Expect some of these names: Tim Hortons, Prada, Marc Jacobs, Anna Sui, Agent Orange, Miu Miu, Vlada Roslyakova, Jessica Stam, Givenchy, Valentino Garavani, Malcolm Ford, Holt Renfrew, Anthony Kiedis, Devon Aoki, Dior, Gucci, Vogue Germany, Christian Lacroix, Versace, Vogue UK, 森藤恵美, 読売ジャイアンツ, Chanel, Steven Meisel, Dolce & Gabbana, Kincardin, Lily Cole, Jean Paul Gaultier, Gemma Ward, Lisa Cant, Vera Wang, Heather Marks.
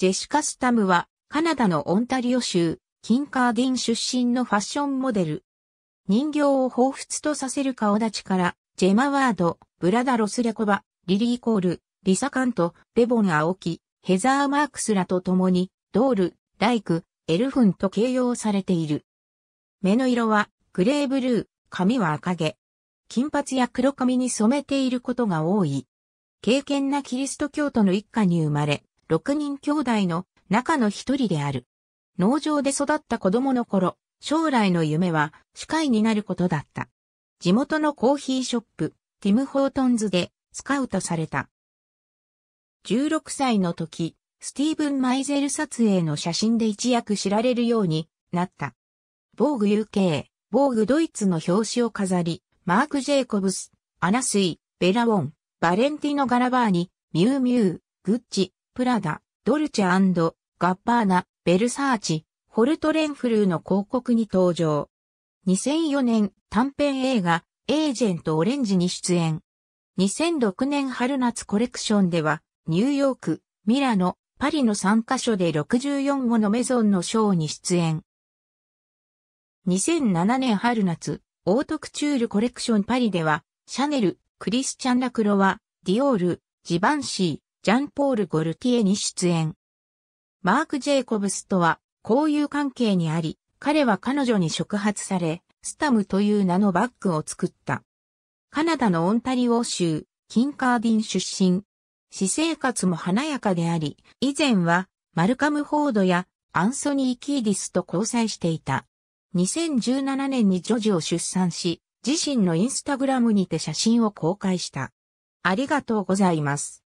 ジェシカ・スタムは、カナダのオンタリオ州、キンカーディン出身のファッションモデル。人形を彷彿とさせる顔立ちから、ジェマ・ワード、ブラダ・ロス・レコバ、リリー・コール、リサ・カント、レボン・アオキ、ヘザー・マークスらと共に、ドール、ライク、エルフンと形容されている。目の色は、グレーブルー、髪は赤毛。金髪や黒髪に染めていることが多い。敬虔なキリスト教徒の一家に生まれ、6人兄弟の中の一人である。農場で育った子供の頃、将来の夢は歯科医になることだった。地元のコーヒーショップ、ティム・ホートンズでスカウトされた。16歳の時、スティーブン・マイゼル撮影の写真で一躍知られるようになった。ボーグ UK、ボーグドイツの表紙を飾り、マーク・ジェイコブス、アナスイ、ベラウォン、バレンティノ・ガラバーニ、ミュウミュウ、グッチ、プラダ、ドルチェ&ガッバーナ、ベルサーチ、ホルトレンフルーの広告に登場。2004年短編映画、Agent Orangeに出演。2006年春夏コレクションでは、ニューヨーク、ミラノ、パリの3カ所で64ものメゾンのショーに出演。2007年春夏、オートクチュールコレクションパリでは、シャネル、クリスチャン・ラクロワ、ディオール、ジバンシー、ジャンポール・ゴルティエに出演。マーク・ジェイコブスとは交友関係にあり、彼は彼女に触発され、スタムという名のバッグを作った。カナダのオンタリオ州、キンカーディン出身。私生活も華やかであり、以前はマルカム・フォードやアンソニー・キーディスと交際していた。2017年に女児を出産し、自身のインスタグラムにて写真を公開した。ありがとうございます。